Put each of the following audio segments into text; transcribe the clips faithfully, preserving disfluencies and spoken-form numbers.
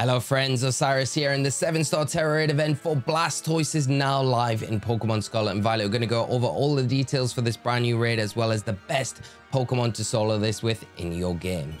Hello friends, Osiris here, and the seven star Tera raid event for Blastoise is now live in Pokemon Scarlet and Violet. We're going to go over all the details for this brand new raid, as well as the best Pokemon to solo this with in your game.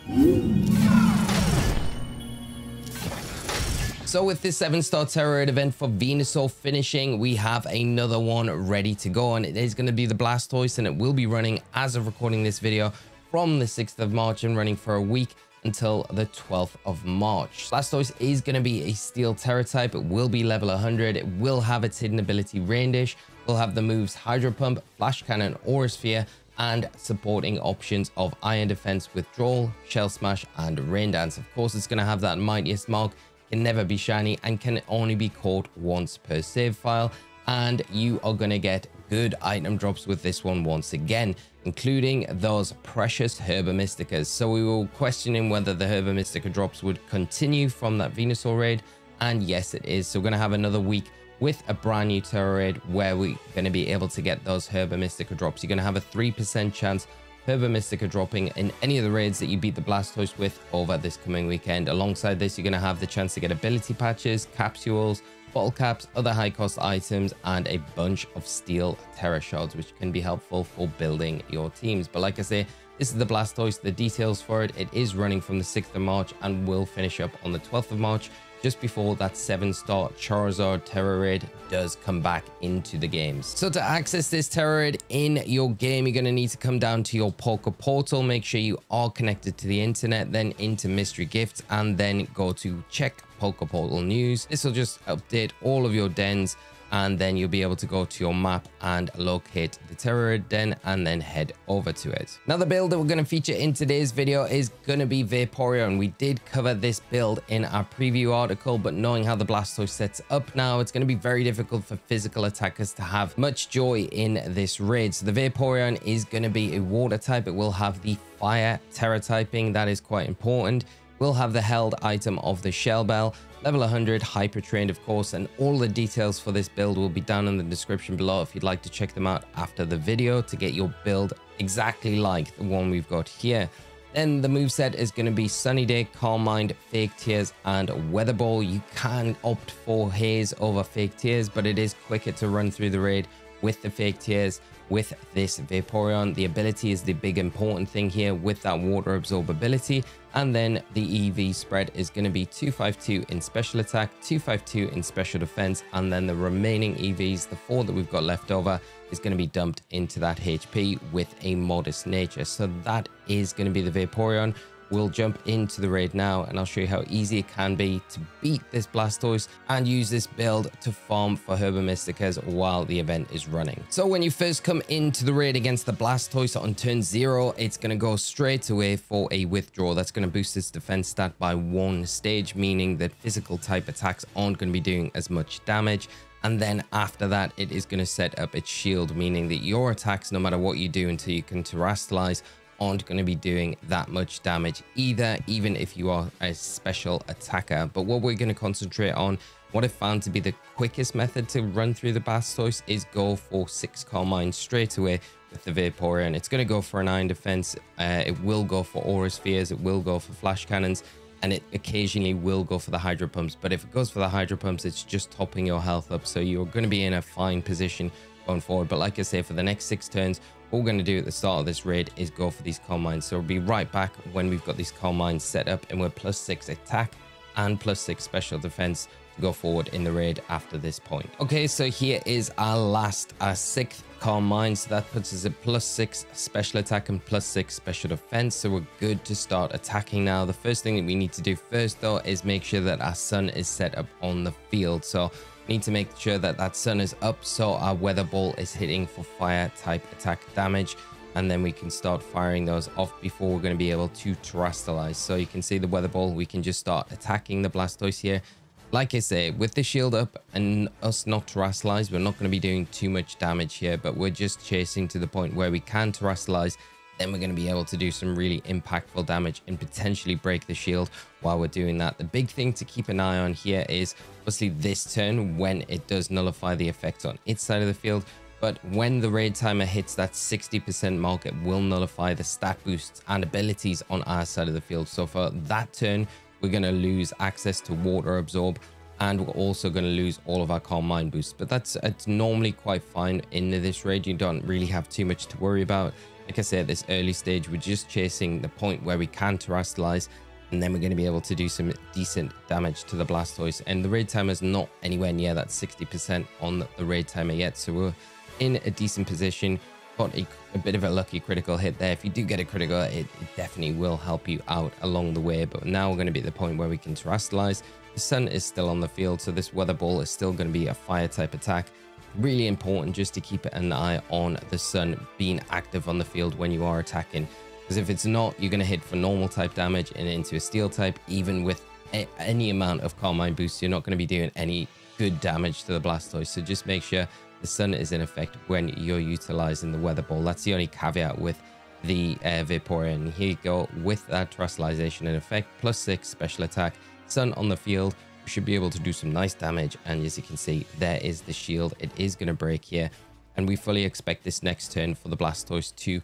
So with this seven star Tera raid event for Venusaur finishing, we have another one ready to go, and it is going to be the Blastoise, and it will be running as of recording this video from the sixth of March and running for a week until the twelfth of March. Blastoise is going to be a Steel Tera type. It will be level one hundred. It will have its hidden ability Rain Dish. We'll have the moves Hydro Pump, Flash Cannon, Aura Sphere, and supporting options of Iron Defense, Withdrawal, Shell Smash, and Rain Dance. Of course, it's going to have that Mightiest Mark. Can never be shiny and can only be caught once per save file. And you are going to get good item drops with this one once again, including those precious Herba Mysticas. So we were questioning whether the Herba Mystica drops would continue from that Venusaur raid, and yes it is. So we're going to have another week with a brand new Tera raid where we're going to be able to get those Herba Mystica drops. You're going to have a three percent chance Herba Mystica dropping in any of the raids that you beat the Blastoise with over this coming weekend. Alongside this, you're going to have the chance to get ability patches, capsules, bottle caps, other high cost items, and a bunch of Steel Tera shards, which can be helpful for building your teams. But like I say, this is the Blastoise, the details for it. It is running from the sixth of March and will finish up on the twelfth of March, just before that seven star Charizard Tera raid does come back into the games. So to access this Tera raid in your game, you're going to need to come down to your Poké Portal. Make sure you are connected to the internet, then into Mystery Gifts, and then go to Check Poké Portal News. This will just update all of your dens, and then you'll be able to go to your map and locate the Tera raid den and then head over to it. Now the build that we're going to feature in today's video is going to be Vaporeon. We did cover this build in our preview article, but knowing how the Blastoise sets up now, it's going to be very difficult for physical attackers to have much joy in this raid. So the Vaporeon is going to be a water type. It will have the fire Tera typing. That is quite important. We'll have the held item of the Shell Bell, level one hundred, hyper trained of course, and all the details for this build will be down in the description below if you'd like to check them out after the video to get your build exactly like the one we've got here. Then the moveset is going to be Sunny Day, Calm Mind, Fake Tears, and Weather Ball. You can opt for Haze over Fake Tears, but it is quicker to run through the raid with the Fake Tears. With this Vaporeon, the ability is the big important thing here with that Water Absorb ability, and then the E V spread is going to be two five two in special attack, two five two in special defense, and then the remaining E Vs, the four that we've got left over, is going to be dumped into that H P with a modest nature. So that is going to be the Vaporeon. We'll jump into the raid now, and I'll show you how easy it can be to beat this Blastoise and use this build to farm for Herba Mysticas while the event is running. So when you first come into the raid against the Blastoise on turn zero, it's going to go straight away for a withdrawal. That's going to boost its defense stat by one stage, meaning that physical type attacks aren't going to be doing as much damage. And then after that, it is going to set up its shield, meaning that your attacks, no matter what you do until you can terrestrialize, aren't going to be doing that much damage either, even if you are a special attacker. But what we're going to concentrate on, what I found to be the quickest method to run through the Blastoise, is go for six Calm Mind straight away with the Vaporeon. It's going to go for an Iron Defense, uh, it will go for Aura Spheres, it will go for Flash Cannons, and it occasionally will go for the Hydro Pumps. But if it goes for the Hydro Pumps, it's just topping your health up, so you're going to be in a fine position going forward. But like I say, for the next six turns, what we're going to do at the start of this raid is go for these Calm Minds. So we'll be right back when we've got these Calm Minds set up, and we're plus six attack and plus six special defense to go forward in the raid after this point. Okay, so here is our last, our sixth Calm Mind. So that puts us at plus six special attack and plus six special defense. So we're good to start attacking now. The first thing that we need to do first though is make sure that our sun is set up on the field. So need to make sure that that sun is up, so our Weather Ball is hitting for fire type attack damage, and then we can start firing those off before we're going to be able to terrestrialize. So you can see the Weather Ball, we can just start attacking the Blastoise here. Like I say, with the shield up and us not terrestrialize, we're not going to be doing too much damage here, but we're just chasing to the point where we can terrestrialize. Then we're going to be able to do some really impactful damage and potentially break the shield while we're doing that. The big thing to keep an eye on here is obviously this turn when it does nullify the effects on its side of the field, but when the raid timer hits that sixty percent mark, it will nullify the stat boosts and abilities on our side of the field. So for that turn, we're going to lose access to Water Absorb, and we're also going to lose all of our Calm Mind boosts. But that's it's normally quite fine in this raid. You don't really have too much to worry about. Like I say, at this early stage, we're just chasing the point where we can Terastalize, and then we're going to be able to do some decent damage to the Blastoise. And the raid timer is not anywhere near that sixty percent on the raid timer yet, so we're in a decent position. Got a, a bit of a lucky critical hit there. If you do get a critical, it, it definitely will help you out along the way. But now we're going to be at the point where we can Terastalize. The Sun is still on the field, so this Weather Ball is still going to be a fire type attack. Really important just to keep an eye on the Sun being active on the field when you are attacking, because if it's not, you're going to hit for normal type damage and into a steel type. Even with a, any amount of Calm Mind boost, you're not going to be doing any good damage to the Blastoise. So just make sure the Sun is in effect when you're utilizing the Weather Ball. That's the only caveat with the uh, Vaporeon. Here you go with that Terastallization in effect, plus six special attack, Sun on the field. We should be able to do some nice damage, and as you can see, there is the shield. It is going to break here, and we fully expect this next turn for the Blastoise to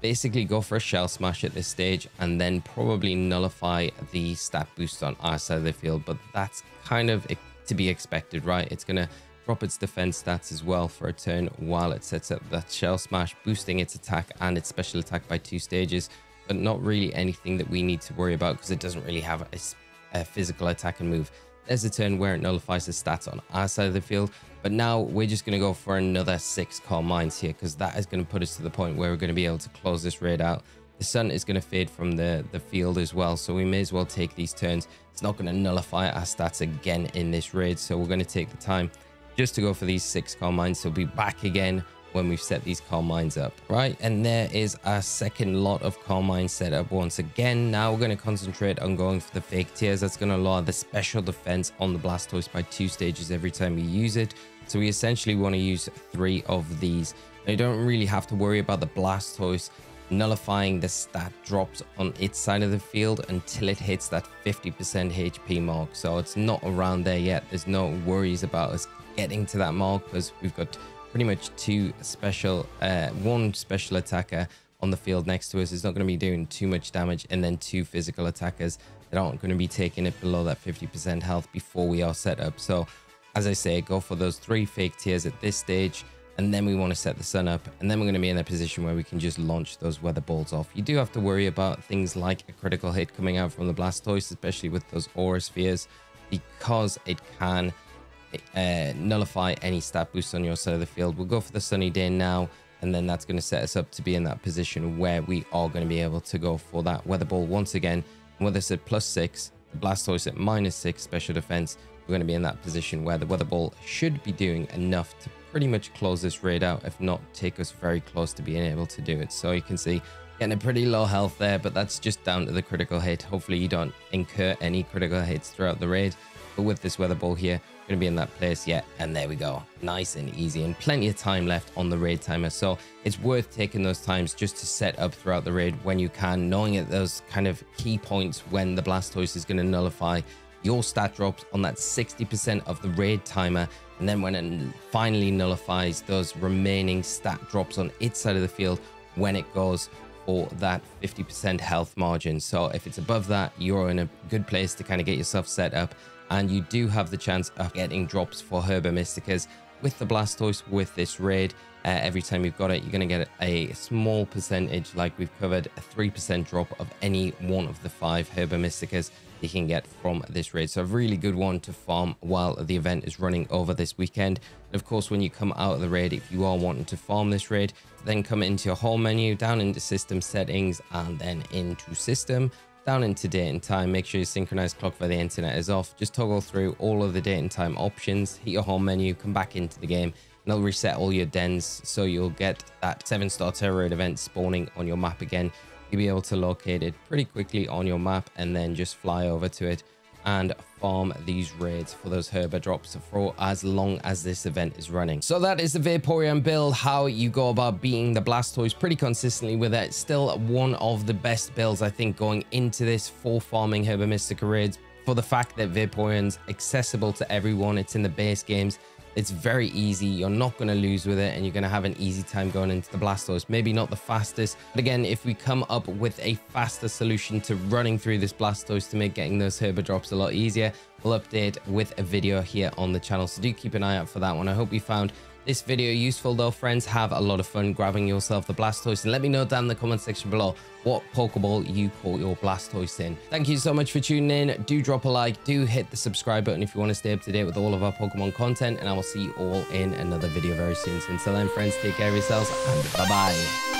basically go for a Shell Smash at this stage and then probably nullify the stat boost on our side of the field. But that's kind of to be expected, right? It's going to drop its defense stats as well for a turn while it sets up that Shell Smash, boosting its attack and its special attack by two stages, but not really anything that we need to worry about because it doesn't really have a, a physical attack and move. There's a turn where it nullifies the stats on our side of the field, but now we're just going to go for another six Calm Minds here, because that is going to put us to the point where we're going to be able to close this raid out. The Sun is going to fade from the, the field as well, so we may as well take these turns. It's not going to nullify our stats again in this raid, so we're going to take the time just to go for these six Calm Minds. So we'll be back again when we've set these Calm Minds up, right? And there is our second lot of Calm Minds set up once again. Now we're going to concentrate on going for the Fake Tears. That's going to lower the special defense on the Blastoise by two stages every time we use it. So we essentially want to use three of these. Now you don't really have to worry about the Blastoise nullifying the stat drops on its side of the field until it hits that fifty percent H P mark. So it's not around there yet. There's no worries about us getting to that mark because we've got pretty much two special uh one special attacker on the field next to us. It's not going to be doing too much damage, and then two physical attackers that aren't going to be taking it below that fifty percent health before we are set up. So as I say, go for those three Fake Tears at this stage, and then we want to set the Sun up, and then we're going to be in a position where we can just launch those Weather Balls off. You do have to worry about things like a critical hit coming out from the Blastoise, especially with those Aura Spheres, because it can Uh, nullify any stat boost on your side of the field. We'll go for the Sunny Day now, and then that's going to set us up to be in that position where we are going to be able to go for that Weather Ball once again. And with us at plus six, the Blastoise at minus six special defense, we're going to be in that position where the Weather Ball should be doing enough to pretty much close this raid out, if not take us very close to being able to do it. So you can see getting a pretty low health there, but that's just down to the critical hit. Hopefully you don't incur any critical hits throughout the raid. But with this Weather Ball here, we're going to be in that place yet. And there we go. Nice and easy, and plenty of time left on the raid timer. So it's worth taking those times just to set up throughout the raid when you can, knowing at those kind of key points when the Blastoise is going to nullify your stat drops on that sixty percent of the raid timer. And then when it finally nullifies those remaining stat drops on its side of the field when it goes or that fifty percent health margin. So if it's above that, you're in a good place to kind of get yourself set up, and you do have the chance of getting drops for Herba Mysticas with the Blastoise with this raid. Uh, every time you've got it, you're going to get a small percentage, like we've covered, a three percent drop of any one of the five Herba Mysticas you can get from this raid. So a really good one to farm while the event is running over this weekend. And of course, when you come out of the raid, if you are wanting to farm this raid, then come into your whole menu, down into system settings, and then into system, down into date and time. Make sure your synchronized clock for the internet is off. Just toggle through all of the date and time options, hit your home menu, come back into the game, and it'll reset all your dens. So you'll get that seven star Tera raid event spawning on your map again. You'll be able to locate it pretty quickly on your map and then just fly over to it and farm these raids for those Herba drops for as long as this event is running. So that is the Vaporeon build, how you go about beating the Blastoise pretty consistently with it. Still one of the best builds, I think, going into this for farming Herba Mystica raids, for the fact that Vaporeon's accessible to everyone. It's in the base games. It's very easy. You're not going to lose with it, and you're going to have an easy time going into the Blastoise. Maybe not the fastest, but again, if we come up with a faster solution to running through this Blastoise to make getting those Herba drops a lot easier, we'll update with a video here on the channel. So do keep an eye out for that one. I hope you found this video useful though, friends. Have a lot of fun grabbing yourself the Blastoise, and let me know down in the comment section below what Pokeball you caught your Blastoise in. Thank you so much for tuning in. Do drop a like, do hit the subscribe button if you want to stay up to date with all of our Pokemon content, and I will see you all in another video very soon. So until then, friends, take care of yourselves, and bye bye.